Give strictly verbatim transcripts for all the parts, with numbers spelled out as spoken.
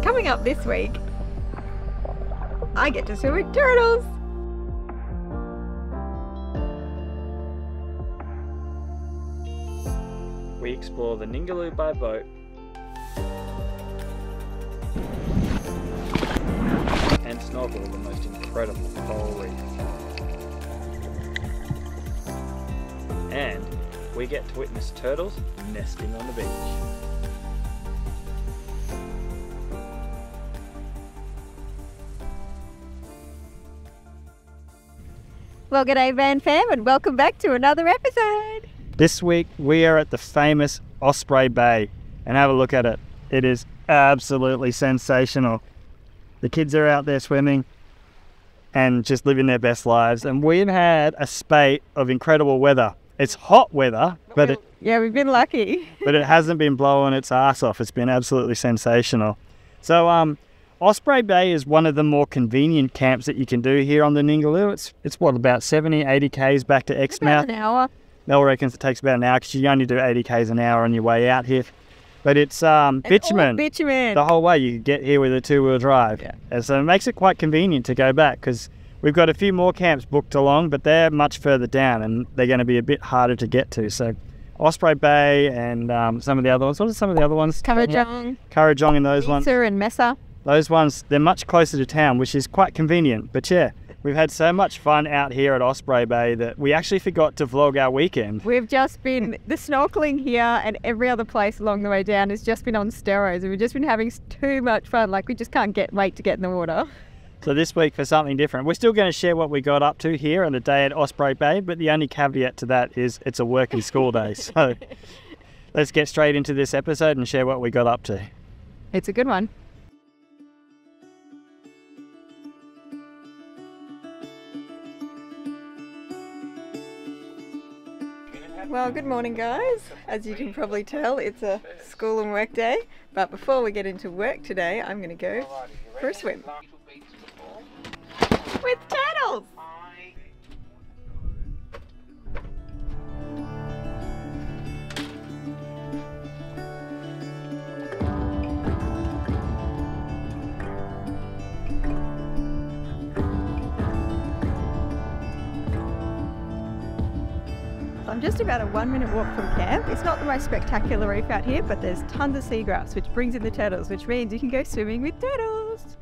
Coming up this week, I get to swim with turtles. We explore the Ningaloo by boat and snorkel the most incredible coral reef. And we get to witness turtles nesting on the beach. Well, g'day Van Fam, and welcome back to another episode. This week we are at the famous Osprey Bay, and have a look at it. It is absolutely sensational. The kids are out there swimming and just living their best lives, and we've had a spate of incredible weather. It's hot weather, but it, yeah, we've been lucky. But it hasn't been blowing its ass off. It's been absolutely sensational. So um Osprey Bay is one of the more convenient camps that you can do here on the Ningaloo. It's, it's what, about seventy, eighty Ks back to Exmouth? About an hour. Mel reckons it takes about an hour because you only do eighty Ks an hour on your way out here. But it's um, bitumen. bitumen. The whole way. You get here with a two-wheel drive. Yeah. And so it makes it quite convenient to go back, because we've got a few more camps booked along, but they're much further down and they're going to be a bit harder to get to. So Osprey Bay and um, some of the other ones. What are some of the other ones? Currajong. Currajong and those Mesa ones. and Mesa. Those ones, they're much closer to town, which is quite convenient. But yeah, we've had so much fun out here at Osprey Bay that we actually forgot to vlog our weekend. We've just been, the snorkeling here and every other place along the way down has just been on steroids. We've just been having too much fun. Like, we just can't get wait to get in the water. So this week, for something different, we're still going to share what we got up to here on the day at Osprey Bay. But the only caveat to that is it's a work and school day. So let's get straight into this episode and share what we got up to. It's a good one. Well, good morning guys. As you can probably tell, it's a school and work day, but before we get into work today, I'm going to go for a swim with turtles. I'm just about a one minute walk from camp. It's not the most spectacular reef out here, but there's tons of seagrass, which brings in the turtles, which means you can go swimming with turtles.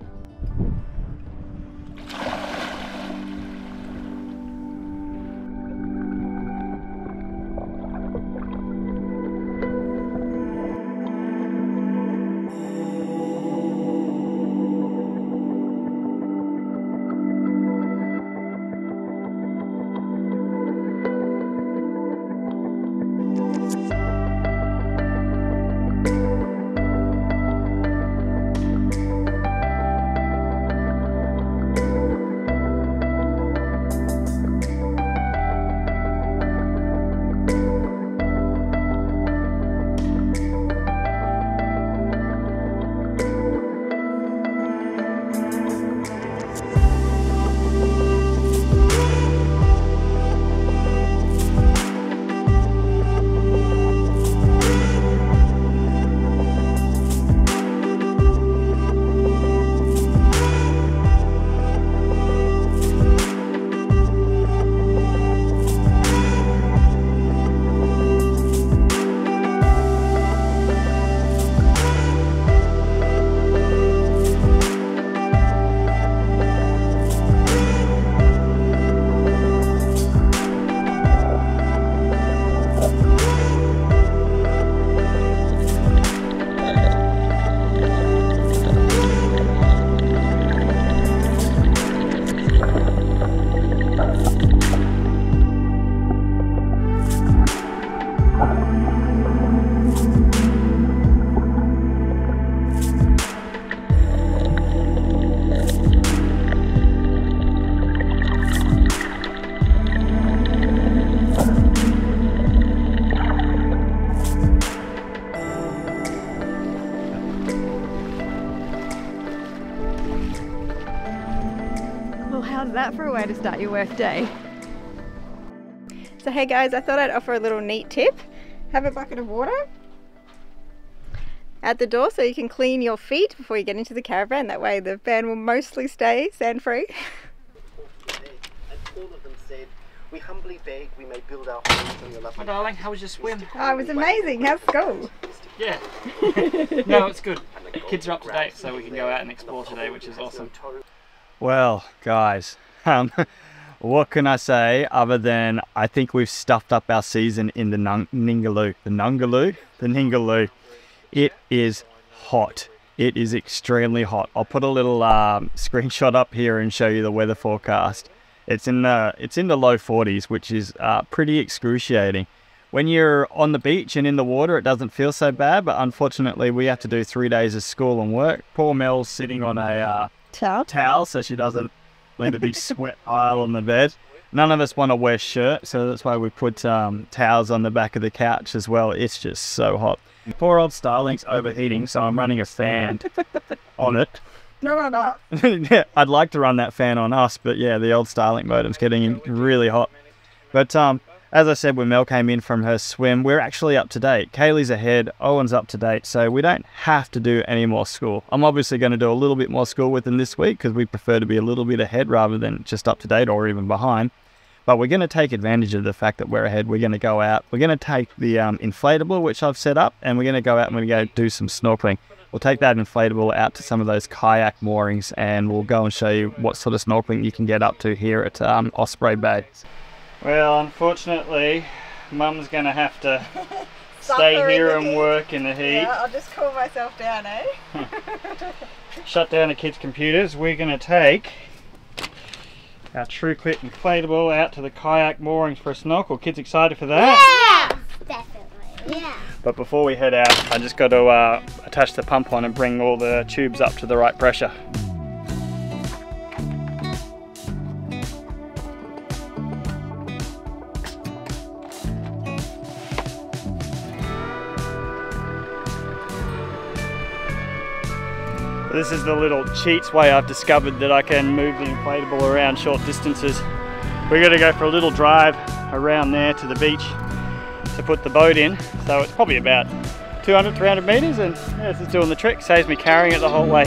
For a way to start your work day. So hey guys, I thought I'd offer a little neat tip. Have a bucket of water at the door so you can clean your feet before you get into the caravan. That way the van will mostly stay sand free. As all of them said, we humbly beg we may build our homes on your lovely. My darling, how was your swim? Oh, it was amazing. How's school? Yeah. No, it's good. The kids are up to date, so we can go out and explore today, which is awesome. Well, guys, um, what can I say other than I think we've stuffed up our season in the Ningaloo. The Ningaloo? The Ningaloo. It is hot. It is extremely hot. I'll put a little um, screenshot up here and show you the weather forecast. It's in the, it's in the low forties, which is uh, pretty excruciating. When you're on the beach and in the water, it doesn't feel so bad, but unfortunately we have to do three days of school and work. Poor Mel's sitting on a uh, towel. towel so she doesn't leave a big sweat pile on the bed. None of us want to wear shirts, so that's why we put um, towels on the back of the couch as well. It's just so hot. Poor old Starlink's overheating, so I'm running a fan on it. No, I'm not. Yeah, I'd like to run that fan on us, but yeah, the old Starlink modem's getting really hot. But um, as I said, when Mel came in from her swim, we're actually up to date. Kaylee's ahead, Owen's up to date, so we don't have to do any more school. I'm obviously going to do a little bit more school with them this week because we prefer to be a little bit ahead rather than just up to date or even behind. But we're going to take advantage of the fact that we're ahead. We're going to go out. We're going to take the um, inflatable, which I've set up, and we're going to go out and we're going to go do some snorkeling. We'll take that inflatable out to some of those kayak moorings and we'll go and show you what sort of snorkeling you can get up to here at um, Osprey Bay. Well, unfortunately, Mum's going to have to stay here and work in the heat. Yeah, I'll just cool myself down, eh? Shut down the kids' computers. We're going to take our TruClip inflatable out to the kayak moorings for a snorkel. Kids excited for that? Yeah! Definitely, yeah. But before we head out, I just got to uh, attach the pump on and bring all the tubes up to the right pressure. This is the little cheats way I've discovered that I can move the inflatable around short distances. We're going to go for a little drive around there to the beach to put the boat in. So it's probably about two hundred, three hundred meters, and yeah, this is doing the trick. Saves me carrying it the whole way.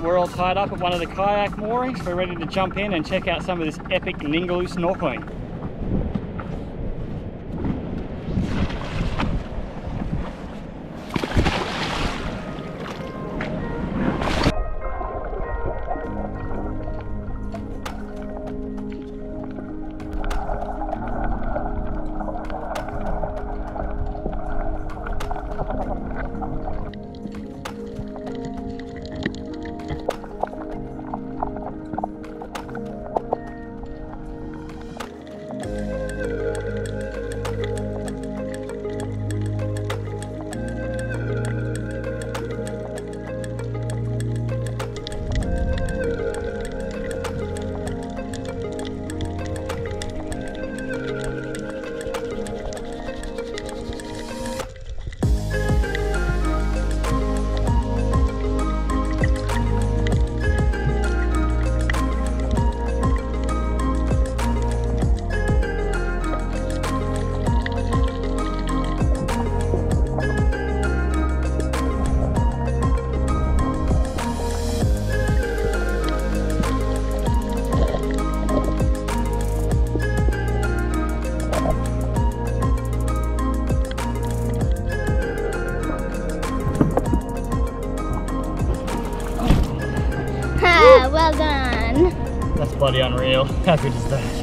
We're all tied up at one of the kayak moorings. We're ready to jump in and check out some of this epic Ningaloo snorkeling. Well done. That's bloody unreal. How good is that?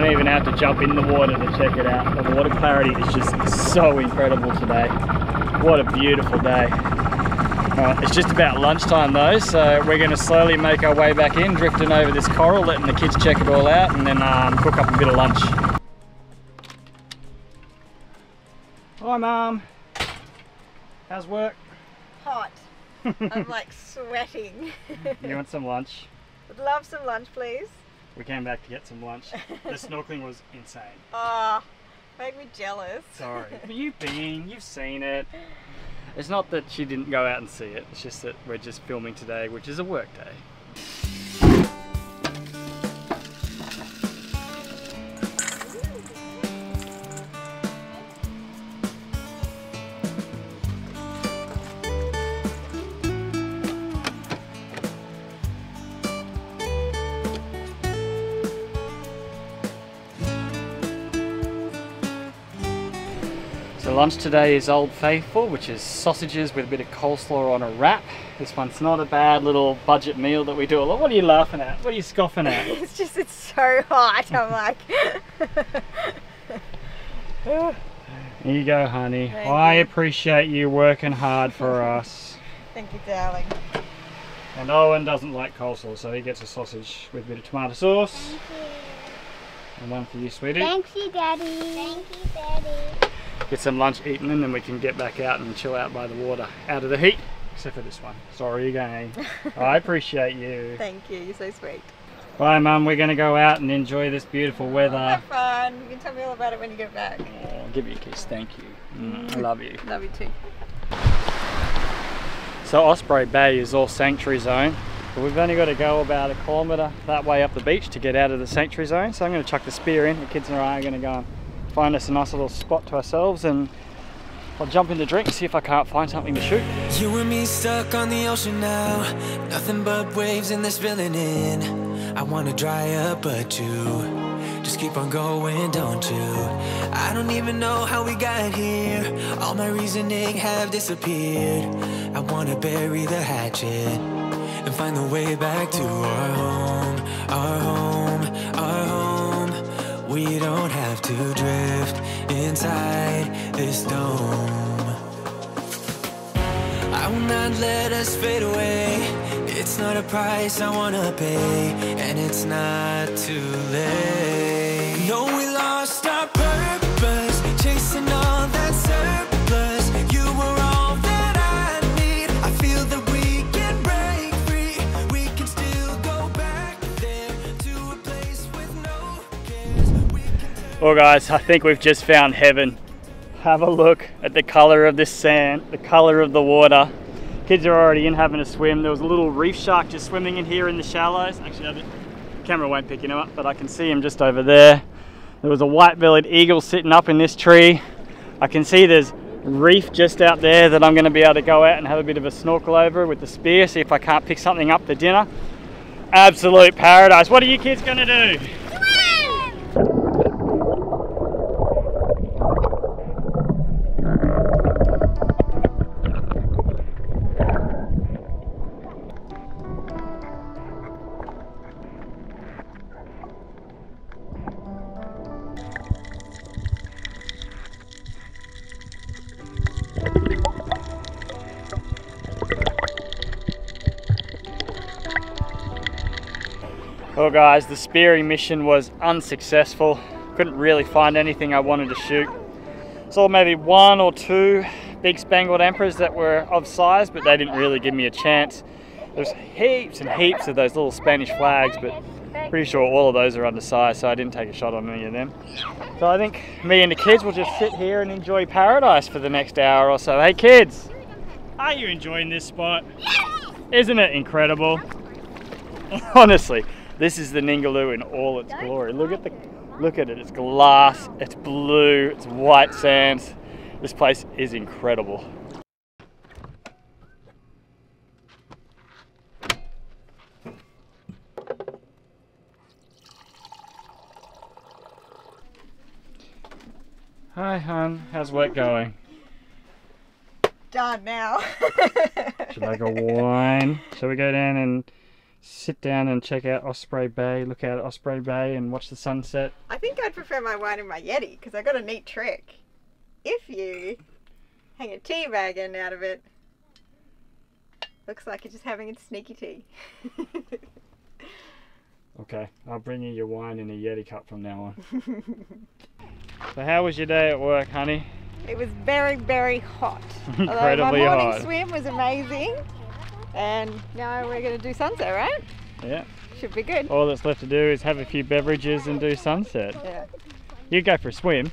don't even have to jump in the water to check it out. The water clarity is just so incredible today. What a beautiful day. Right, it's just about lunchtime though, so we're going to slowly make our way back in, drifting over this coral, letting the kids check it all out, and then um, cook up a bit of lunch. Hi Mum. How's work? Hot. I'm like sweating. You want some lunch? Would love some lunch, please. We came back to get some lunch. The snorkeling was insane. Ah, oh, made me jealous. Sorry. You've been, you've seen it. It's not that she didn't go out and see it, it's just that we're just filming today, which is a work day. Lunch today is Old Faithful, which is sausages with a bit of coleslaw on a wrap. This one's not a bad little budget meal that we do a lot. What are you laughing at? What are you scoffing at? It's just, it's so hot. I'm like... Here you go, honey. Thank I you. appreciate you working hard for us. Thank you, darling. And Owen doesn't like coleslaw, so he gets a sausage with a bit of tomato sauce. Thank you. And one for you, sweetie. Thank you, Daddy. Thank you, Daddy. Get some lunch eaten and then we can get back out and chill out by the water, out of the heat, except for this one. Sorry again. I appreciate you. Thank you, you're so sweet. Bye Mum, we're going to go out and enjoy this beautiful weather. Have fun, you can tell me all about it when you get back. Oh, I'll give you a kiss, thank you. Mm, I love you. Love you too. So Osprey Bay is all sanctuary zone, but we've only got to go about a kilometre that way up the beach to get out of the sanctuary zone, so I'm going to chuck the spear in, the kids and I are going to go and find us a nice little spot to ourselves and I'll jump in the drink, see if I can't find something to shoot. You and me stuck on the ocean now, nothing but waves and they're spilling in. I want to dry up but you just keep on going, don't you? I don't even know how we got here, all my reasoning have disappeared. I want to bury the hatchet and find the way back to our home, our home, our home. We don't have to drift inside this dome. I will not let us fade away. It's not a price I wanna pay, and it's not too late. No, we lost our purpose, chasing all that surplus. You were all that I need. I feel that we can break free. We can still go back there to a place with no cares. Well guys, I think we've just found heaven. Have a look at the colour of this sand, the colour of the water. Kids are already in having a swim. There was a little reef shark just swimming in here in the shallows. Actually, the camera won't pick him up, but I can see him just over there. There was a white-bellied eagle sitting up in this tree. I can see there's reef just out there that I'm going to be able to go out and have a bit of a snorkel over with the spear, see if I can't pick something up for dinner. Absolute paradise. What are you kids going to do? Well guys, the spearing mission was unsuccessful. Couldn't really find anything I wanted to shoot. Saw maybe one or two big Spangled Emperors that were of size, but they didn't really give me a chance. There's heaps and heaps of those little Spanish flags, but pretty sure all of those are undersized, so I didn't take a shot on any of them. So I think me and the kids will just sit here and enjoy paradise for the next hour or so. Hey kids, are you enjoying this spot? Isn't it incredible? Honestly. This is the Ningaloo in all its glory. Look at the, look at it. It's glass, it's blue, it's white sands. This place is incredible. Hi, hon. How's work going? Done now. Should I go wine? Shall we go down and sit down and check out Osprey Bay, look out at Osprey Bay and watch the sunset. I think I'd prefer my wine and my Yeti, because I got a neat trick. If you hang a tea bag end out of it, looks like you're just having a sneaky tea. Okay, I'll bring you your wine in a Yeti cup from now on. So how was your day at work, honey? It was very, very hot. Incredibly hot. My morning hot. swim was amazing. And now we're going to do sunset, right? Yeah. Should be good. All that's left to do is have a few beverages and do sunset. Yeah. You go for a swim.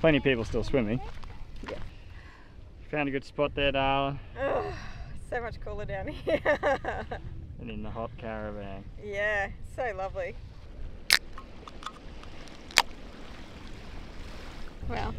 Plenty of people still swimming. Yeah. Found a good spot there, darling. Oh, so much cooler down here. And in the hot caravan. Yeah, so lovely. Wow.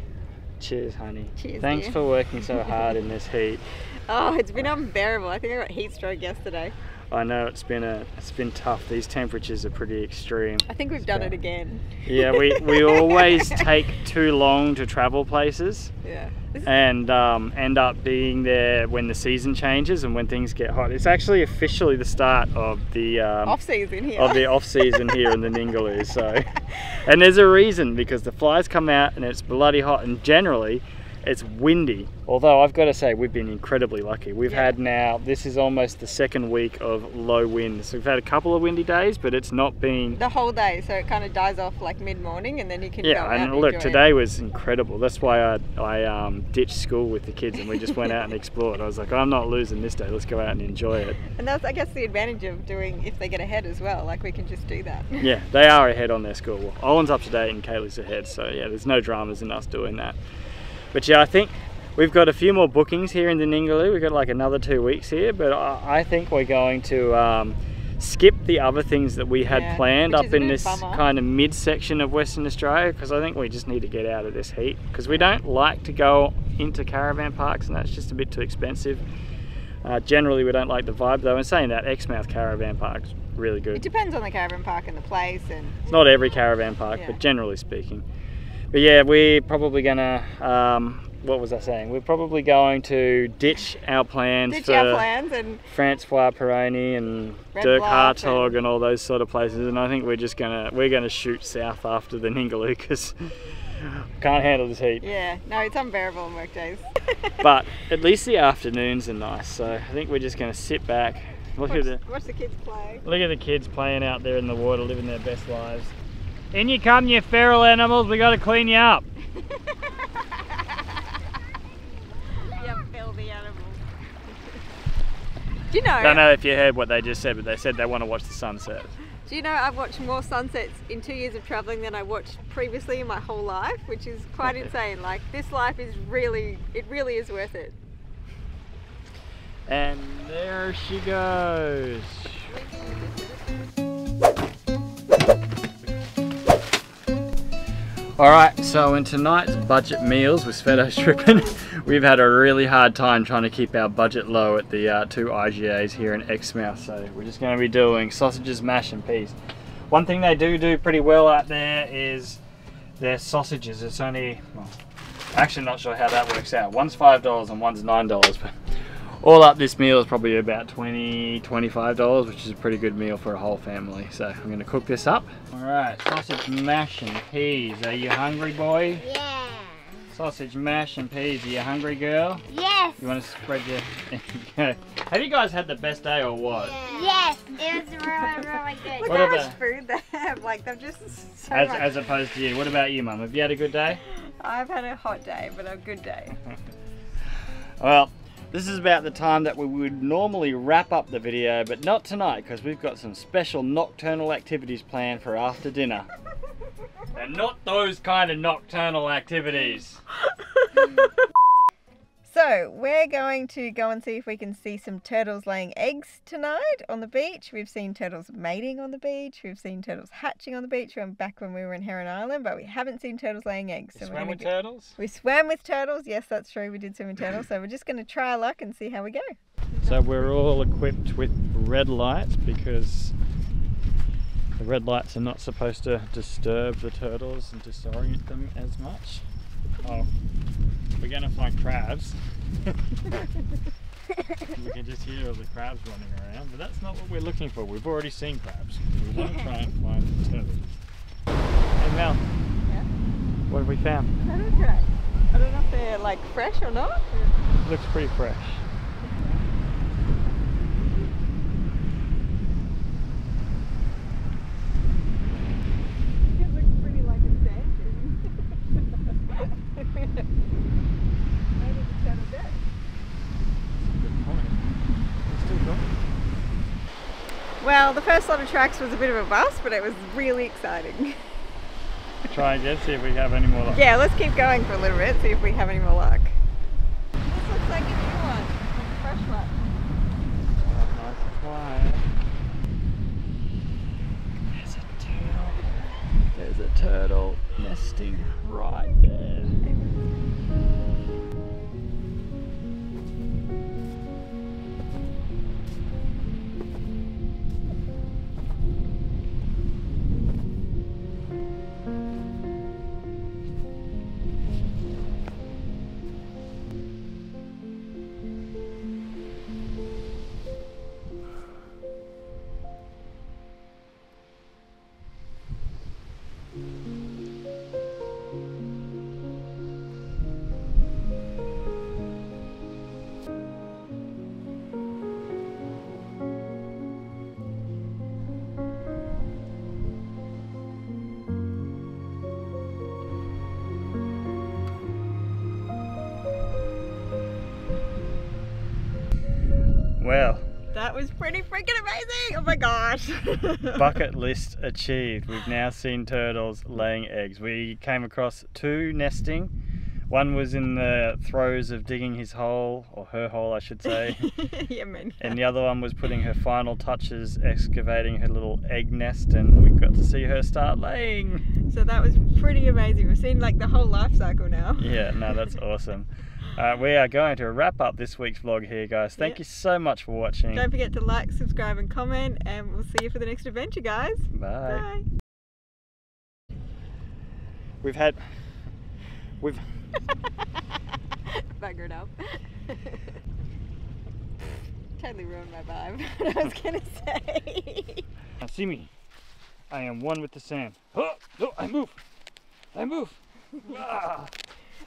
Cheers, honey. Cheers. Thanks dear. for working so hard in this heat. Oh, it's been unbearable. I think I got heat stroke yesterday. I know, it's been a it's been tough. These temperatures are pretty extreme. I think we've it's done bad. it again. Yeah, we we always take too long to travel places. Yeah. And um, end up being there when the season changes and when things get hot. It's actually officially the start of the um, off season here. Of the off season here in the Ningaloo. So, and there's a reason, because the flies come out and it's bloody hot, and generally it's windy. Although I've got to say, we've been incredibly lucky. We've yeah. had now, this is almost the second week of low winds. So we've had a couple of windy days, but it's not been... the whole day, so it kind of dies off like mid-morning and then you can yeah, go out and, and look, today it. was incredible. That's why I, I um, ditched school with the kids and we just went out and explored. I was like, I'm not losing this day, let's go out and enjoy it. And that's, I guess, the advantage of doing, if they get ahead as well, like we can just do that. Yeah, they are ahead on their school. Owen's up to date and Kaylee's ahead, so yeah, there's no dramas in us doing that. But yeah, I think we've got a few more bookings here in the Ningaloo. We've got like another two weeks here, but I think we're going to um, skip the other things that we had yeah, planned up in this bummer. kind of mid-section of Western Australia, because I think we just need to get out of this heat, because we don't like to go into caravan parks and that's just a bit too expensive. Uh, generally, we don't like the vibe though. And saying that, Exmouth Caravan Park's really good. It depends on the caravan park and the place. and It's not every caravan park, yeah. but generally speaking. But yeah, we're probably gonna, um, what was I saying? We're probably going to ditch our plans ditch for our plans and Flau Perini and Red Dirk Hartog and, and all those sort of places. And I think we're just gonna, we're gonna shoot south after the Ningaloo, because can't handle this heat. Yeah, no, it's unbearable on work days. But at least the afternoons are nice. So I think we're just gonna sit back. Look watch, at the, watch the kids play. Look at the kids playing out there in the water, living their best lives. In you come, you feral animals, we gotta clean you up. You filthy animals. Do you know? I don't know if you heard what they just said, but they said they want to watch the sunset. Do you know, I've watched more sunsets in two years of traveling than I watched previously in my whole life, which is quite insane. Like, this life is really, it really is worth it. And there she goes. Alright, so in tonight's budget meals with Sveto Strippin, we've had a really hard time trying to keep our budget low at the uh, two I G As here in Exmouth, so we're just going to be doing sausages, mash and peas. One thing they do do pretty well out there is their sausages. It's only, well, actually not sure how that works out. One's five dollars and one's nine dollars, but all up this meal is probably about twenty, twenty-five dollars, which is a pretty good meal for a whole family. So I'm gonna cook this up. All right, sausage mash and peas. Are you hungry, boy? Yeah. Sausage mash and peas. Are you hungry, girl? Yes. You wanna spread your, there you go. Have you guys had the best day or what? Yeah. Yes, it was really, really good. Look what how about... much food they have. Like, they've just so as, much. As opposed to you. What about you, Mum? Have you had a good day? I've had a hot day, but a good day. Well, this is about the time that we would normally wrap up the video, but not tonight, because we've got some special nocturnal activities planned for after dinner. And not those kind of nocturnal activities. So, we're going to go and see if we can see some turtles laying eggs tonight on the beach. We've seen turtles mating on the beach. We've seen turtles hatching on the beach. We went back when we were in Heron Island, but we haven't seen turtles laying eggs. So swam with go, turtles? We swam with turtles. Yes, that's true. We did swim with turtles. So we're just going to try our luck and see how we go. So we're all equipped with red lights, because the red lights are not supposed to disturb the turtles and disorient them as much. Oh, we're going to find crabs. We can just hear the crabs running around, but that's not what we're looking for. We've already seen crabs. We want to try and find the turtles. Hey Mel, yeah? What have we found? Turtle crabs. I don't know if they're like fresh or not. Or... looks pretty fresh. It looks pretty like a statue. Maybe it's out of bed. Good point. It's still going. Well, the first lot of tracks was a bit of a bust, but it was really exciting. Try again, see if we have any more luck. Yeah, let's keep going for a little bit, see if we have any more luck. This looks like a new one, like a fresh one. Oh, nice and quiet. There's a turtle. There's a turtle nesting right there. Well, that was pretty freaking amazing! Oh my gosh! Bucket list achieved. We've now seen turtles laying eggs. We came across two nesting. One was in the throes of digging his hole, or her hole I should say. Yeah, man. And the other one was putting her final touches, excavating her little egg nest, and we got to see her start laying. So that was pretty amazing. We've seen like the whole life cycle now. Yeah, no, that's awesome. Uh, we are going to wrap up this week's vlog here, guys. Thank yep. you so much for watching. Don't forget to like, subscribe and comment, and we'll see you for the next adventure, guys. Bye. Bye. We've had... We've... Buggered up. Totally ruined my vibe, what I was going to say. Now see me. I am one with the sand. Oh, no, I move. I move. Ah.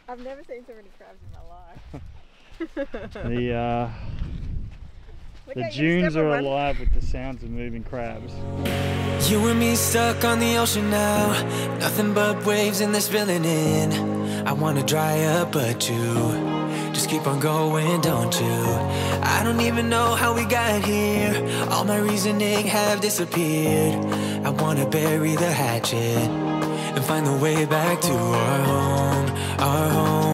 I've never seen so many crabs in my life. the uh, the dunes are alive with the sounds of moving crabs. You and me stuck on the ocean now. Nothing but waves and they're spilling in. I want to dry up, but you just keep on going, don't you? I don't even know how we got here. All my reasoning have disappeared. I want to bury the hatchet and find the way back to our home. Our home.